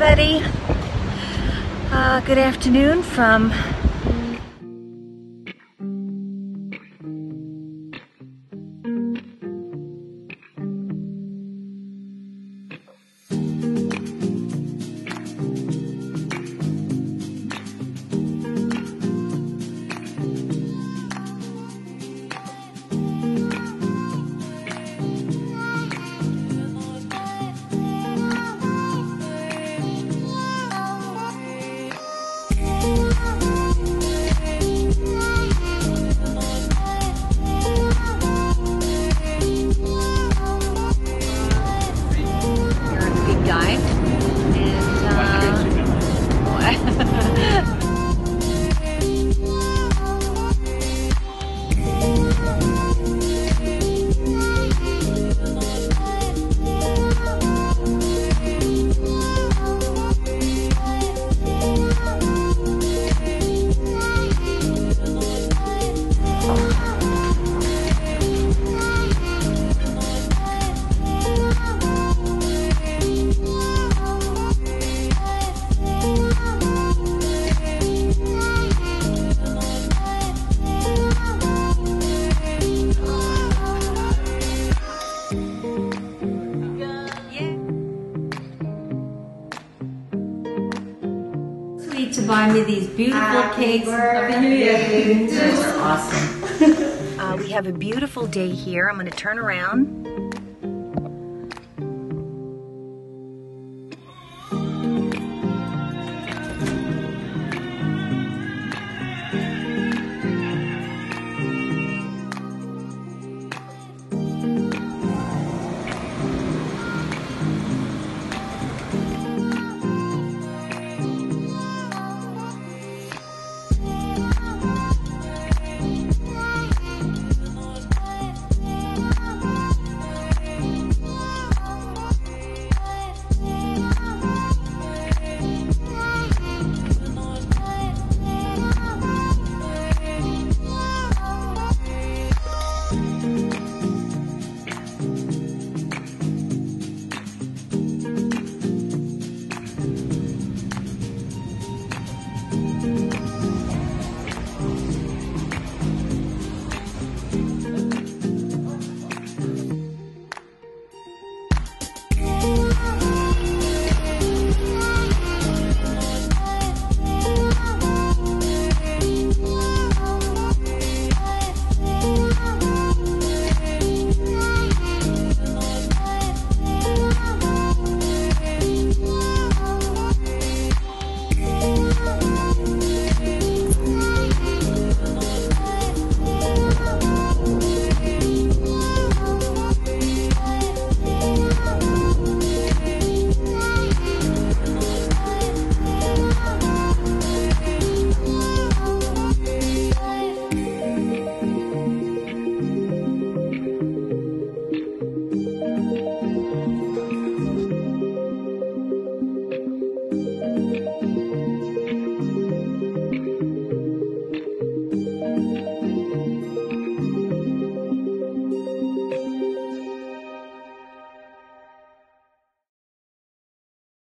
everybody. Good afternoon from to buy me these beautiful cakes of New Year. Those are awesome. We have a beautiful day here. I'm going to turn around.